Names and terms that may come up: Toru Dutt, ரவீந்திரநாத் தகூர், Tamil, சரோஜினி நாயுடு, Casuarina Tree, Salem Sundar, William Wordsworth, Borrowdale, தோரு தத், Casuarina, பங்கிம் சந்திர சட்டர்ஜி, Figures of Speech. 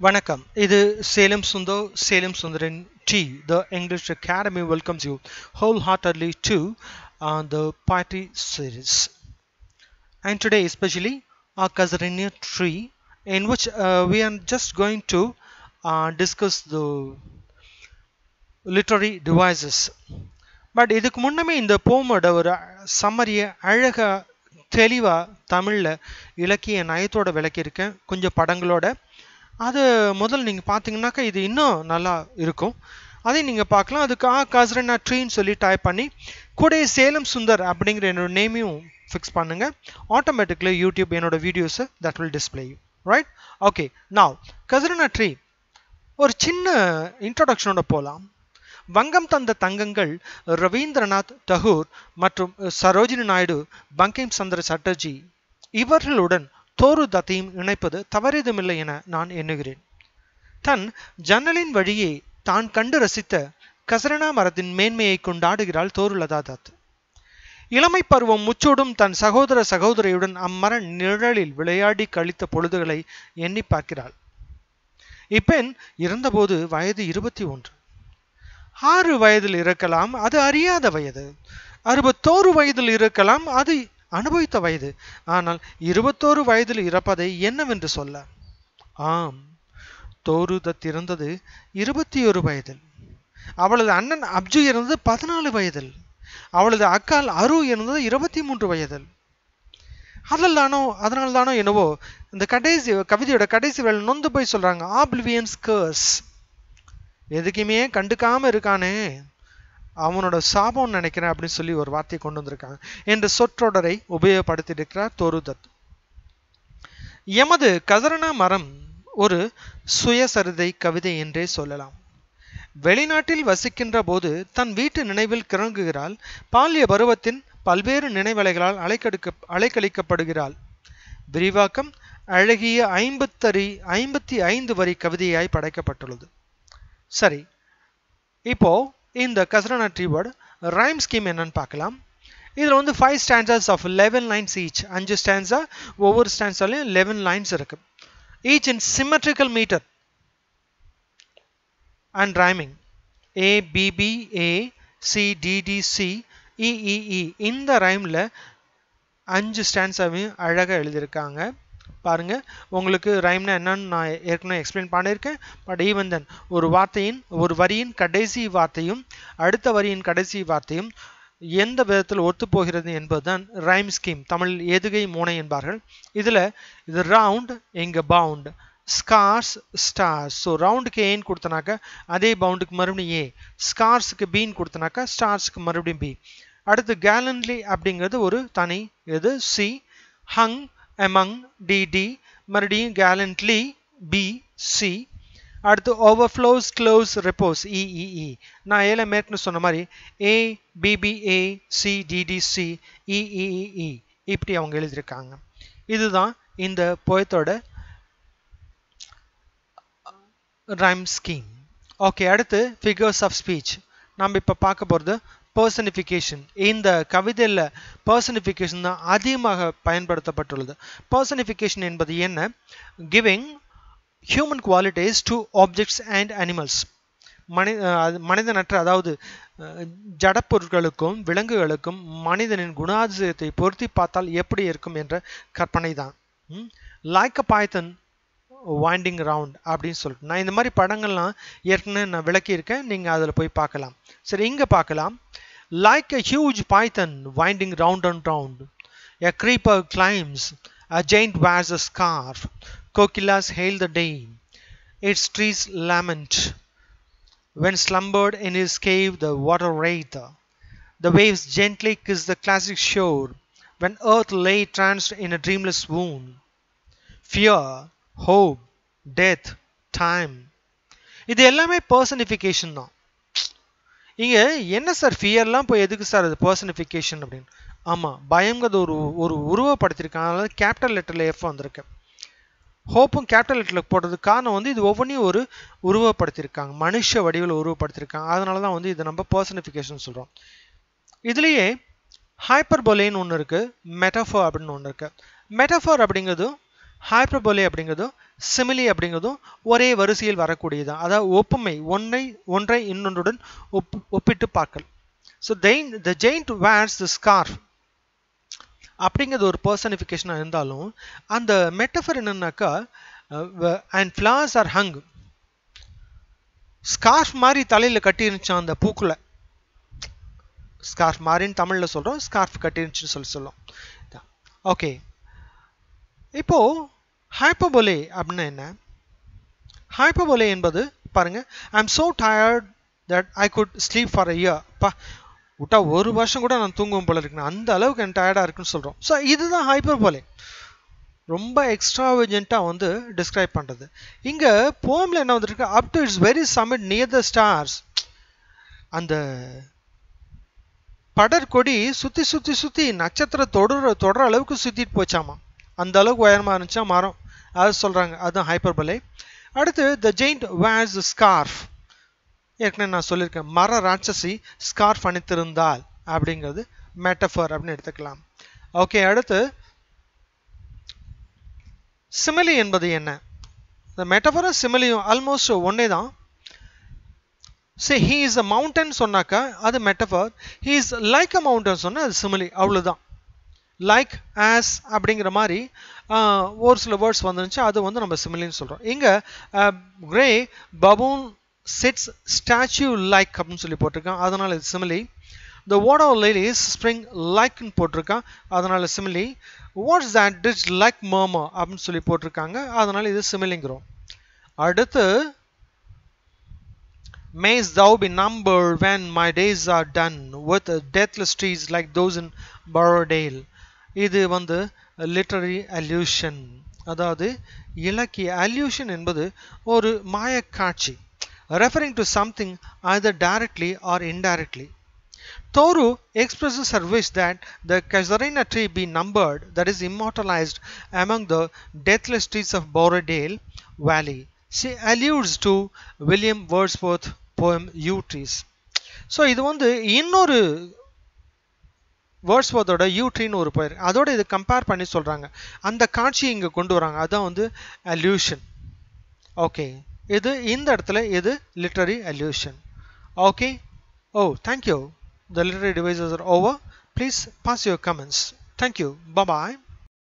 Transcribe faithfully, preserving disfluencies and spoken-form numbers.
Vanakkam, this Salem Sundar, Salem Sundaran T. The English Academy welcomes you wholeheartedly to uh, the Poetry series. And today especially our Casuarina tree, in which uh, we are just going to uh, discuss the literary devices. But idhukku munname indha poem oda oru summary alaga teliva tamilla ilakkiya nayathode velakkirukken konja padangaloda adu modal neenga pathingnaka idu inno nalla irukum adhe neenga paakalam adukku a Casuarina tree nu solli type panni kode Salem Sundar abingra enoda name um fix pannunga automatically YouTube enoda videos that will display you, right? Okay, now Casuarina tree ஒரு சின்ன இன்ட்ரோடக்ஷனோட போகலாம். வங்கம் தந்த தங்கங்கள் ரவீந்திரநாத் தகூர் மற்றும் சரோஜினி நாயுடு, பங்கிம் சந்திர சட்டர்ஜி இவர்களுடன் தோரு தத்தையும் இணைப்பது தவறிதுமில்லை என நான் எண்ணுகிறேன். தன் ஜன்னலின் வழியே தான் கண்டு ரசித்த கசரணா மரத்தின் மேன்மையை கொண்டாடுகிறாள் தோரு லதா தத். இளமை பருவம் முச்சோடும் தன் சகோதர சகோதரியுடன் அம்மர நிழலில் விளையாடி கழித்த பொழுதுகளை எண்ணி பார்க்கிறாள். இப்பெண் இறந்தபோது வயது இருபத்தி ஒன்று. ஆறு வயதில் இருக்கலாம், அது அறியாத வயது. அறுபத்தோரு வயதில் இருக்கலாம், அது அனுபவித்த வயது. ஆனால் இருபத்தோரு வயதில் இறப்பதை என்னவென்று சொல்ல? ஆம், தோரு தத் இறந்தது இருபத்தி ஒரு வயதில். அவளது அண்ணன் அப்ஜு இறந்தது பதினாலு வயதில். அவளது அக்கால் அரு இறந்தது இருபத்தி மூன்று வயதில். அதில் தானோ அதனால் தானோ என்னவோ இந்த கடைசி கவிதையோட கடைசி வேலை நொந்து போய் சொல்கிறாங்க, ஆப்லிவியன்ஸ் கர்ஸ். எதுக்குமே கண்டுக்காமல் இருக்கானே அவனோட சாபம்னு நினைக்கிறேன் அப்படின்னு சொல்லி ஒரு வார்த்தையை கொண்டு வந்திருக்காங்க என்ற சொற்றொடரை உபயோகப்படுத்தியிருக்கிறார் தோரு தத். எமது கசரணா மரம் ஒரு சுயசரிதை கவிதை என்றே சொல்லலாம். வெளிநாட்டில் வசிக்கின்ற போது தன் வீட்டு நினைவில் கிறங்குகிறாள். பால்ய பருவத்தின் பல்வேறு நினைவலைகளால் அலைக்கடுக்க அலைக்கழிக்கப்படுகிறாள். விரிவாக்கம் அழகிய ஐம்பத்தறி ஐம்பத்தி ஐந்து வரி கவிதையாய் படைக்கப்பட்டுள்ளது. சரி, இப்போ இந்த கசரணா ட்ரீ வேர்டு ரைம் ஸ்கீம் என்னன்னு பார்க்கலாம். இதில் வந்து five stanzas of eleven lines each, அஞ்சு ஸ்டான்ஸா, ஒவ்வொரு ஸ்டான்ஸாலையும் லெவன் லைன்ஸ் இருக்கு. Each in symmetrical metre and rhyming A B B A C D D C E E E. இந்த ரைம்ல அஞ்சு ஸ்டான்ஸாவையும் அழகாக எழுதியிருக்காங்க. பாருங்க, உங்களுக்கு ரைம்னா என்னன்னு நான் ஏற்கனவே எக்ஸ்பிளைன் பண்ணியிருக்கேன். பட் ஈவன் தென் ஒரு வார்த்தையின் ஒரு வரியின் கடைசி வார்த்தையும் அடுத்த வரியின் கடைசி வார்த்தையும் எந்த விதத்தில் ஒத்துப்போகிறது என்பதுதான் ரைம் ஸ்கீம். தமிழ் எதுகை மூனை என்பார்கள். இதில் இது ரவுண்ட் எங்க பவுண்ட் ஸ்கார்ஸ் ஸ்டார்ஸ். ஸோ ரவுண்டுக்கு ஏன்னு கொடுத்தனாக்கா அதே பவுண்டுக்கு மறுபடியும் ஏ, ஸ்கார்ஸுக்கு பின்னு கொடுத்தனாக்கா ஸ்டார்ஸுக்கு மறுபடியும் பி. அடுத்து கேலன்லி அப்படிங்கிறது ஒரு தனி இது சி, ஹங் எமங் டி டி, மறுபடியும் கேலன்ட்லி பி சி. அடுத்து ஓவர்ஃப்ளோஸ் க்ளோஸ் ரிப்போஸ் இஇஇ. நான் ஏல மேற்கனு சொன்ன மாதிரி ஏ பிபிஏ சி டிடிசி இஇஇ இப்படி அவங்க எழுதியிருக்காங்க. இதுதான் இந்த போயத்தோட rhyme scheme. Okay, அடுத்து figures of speech. நாம் இப்ப பார்க்க போகிறது personification. இந்த கவிதையில் personification தான் அதிகமாக பயன்படுத்தப்பட்டுள்ளது. personification என்பது என்ன? giving human qualities to objects and animals. மனிதனற்ற அதாவது ஜடப்பொருட்களுக்கும் விலங்குகளுக்கும் மனிதனின் குணாதிசயத்தை பொருத்தி பார்த்தால் எப்படி இருக்கும் என்ற கற்பனை தான். like a python winding round அப்படின்னு சொல்லிட்டு நான் இந்த மாதிரி படங்கள்லாம் ஏற்கனவே நான் விளக்கியிருக்கேன், நீங்கள் அதில் போய் பார்க்கலாம். சரி, இங்கே பார்க்கலாம். Like a huge python winding round and round, a creeper climbs, a giant wears a scarf, kokilas hail the day, its trees lament, when slumbered in his cave the water wraith, the waves gently kiss the classic shore, when earth lay tranced in a dreamless swoon, fear, hope, death, time. இது எல்லாமே personification தான். இங்கே என்ன sir ஃபியர்லாம் போய் எதுக்கு sir அது personification அப்படின்னு? ஆமாம், பயங்கிறது ஒரு ஒரு உருவப்படுத்தியிருக்காங்க, அதாவது கேபிட்டல் லெட்டரில் எஃப் வந்திருக்கு. ஹோப்பும் கேபிட்டல் லெட்டரில் போடுறதுக்கு காரணம் வந்து இது ஒவ்வொன்றையும் ஒரு உருவப்படுத்தியிருக்காங்க, மனுஷ வடிவில் உருவப்படுத்தியிருக்காங்க. அதனால தான் வந்து இதை நம்ம பர்சனிஃபிகேஷன் சொல்கிறோம். இதுலேயே ஹைப்பர்போலேன்னு ஒன்று இருக்குது, மெட்டாஃபர் அப்படின்னு ஒன்று இருக்குது. மெட்டாஃபர் அப்படிங்கிறது ஹைப்பர்போலே அப்படிங்கிறது simile அப்படிங்கிறதும் ஒரே வரிசையில் வரக்கூடியதுதான். அதாவது ஒப்புமை, ஒன்றை ஒன்றை இன்னொன்றுடன் ஒப்பிட்டு பார்க்கல். So then the giant wears the scarf அப்படிங்கிறது ஒரு personification இருந்தாலும் அந்த மெட்டஃபர் என்னன்னாக்கா and flowers are hung, scarf மாதிரி தலையில் கட்டி இருந்துச்சான் அந்த பூக்குள்ள, ஸ்கார்ஃப் மாதிரின்னு தமிழில் சொல்கிறோம், ஸ்கார்ஃப் கட்டி இருந்துச்சுன்னு சொல்லி சொல்லும். ஓகே, இப்போது ஹைப்பபோலே அப்படின்னா என்ன? ஹைப்பபோலே என்பது பாருங்கள், I am so tired that I could sleep for a year, பா விட்டா ஒரு வருஷம் கூட நான் தூங்குவோம் போல இருக்குண்ணா, அந்த அளவுக்கு என் டயர்டாக இருக்குன்னு சொல்கிறோம். ஸோ இதுதான் ஹைப்பபோலே, ரொம்ப எக்ஸ்ட்ராவெஜென்ட்டாக வந்து டிஸ்கிரைப் பண்ணுறது. இங்கே போமில் என்ன வந்துருக்கு, up to its very summit near the stars, அந்த படற்கொடி சுற்றி சுற்றி சுற்றி நட்சத்திரம் தொடர தொடர அளவுக்கு சுற்றிட்டு போச்சாமா, அந்த அளவுக்கு உயரமாக இருந்துச்சா மரம், அதை சொல்கிறாங்க, அதுதான் ஹைப்பர்போலே. அடுத்து the giant wears the scarf, ஏற்கனவே நான் சொல்லியிருக்கேன், மர ராட்சசி ஸ்கார்ஃப் அணித்திருந்தால் அப்படிங்கிறது மெட்டஃபர் அப்படின்னு எடுத்துக்கலாம். ஓகே, அடுத்து சிமிலி என்பது என்ன? இந்த மெட்டஃபரும் சிமிலியும் ஆல்மோஸ்ட் ஒன்றே தான். Say he is a mountain சொன்னாக்கா அது metaphor, he is like a mountain சொன்னால் அது சிமிலி, அவ்வளோதான். லைக் ஆஸ் அப்படிங்கிற மாதிரி ஒரு சில வேர்ட்ஸ் வந்துருந்துச்சு, அது வந்து நம்ம சிமிலின்னு சொல்கிறோம். இங்கே grey baboon sits statue like அப்படின்னு சொல்லி போட்டிருக்கான், அதனால் இது சிமிலி. The water lilies spring like-ன்னு போட்டிருக்கான், அதனால் சிமிலி. What's that ditch like murmur அப்படின்னு சொல்லி போட்டிருக்காங்க, அதனால் இது சிமிலிங்கிறோம். அடுத்து Mayst thou be numbered when my days are done with deathless trees like those in Borrowdale. இது வந்து literary allusion, அதாவது இலக்கிய allusion என்பது ஒரு மாயக்காட்சி, referring to something either directly or indirectly. Toru expresses her wish that the Casuarina tree be numbered, that is immortalized among the deathless trees of Borrowdale Valley. She alludes to William Wordsworth poem Yew Trees. So, இது வந்து இன்னொரு வேர்ட்ஸ்வொர்த்தோட you ட்ரீன்னு ஒரு பெயர், அதோட இது compare பண்ணி சொல்கிறாங்க, அந்த காட்சியை இங்கே கொண்டு வராங்க, அதுதான் வந்து அல்யூஷன். ஓகே, இது இந்த இடத்துல இது literary allusion. Okay. Oh, thank you. The literary devices are over. Please pass your comments. Thank you. Bye-bye.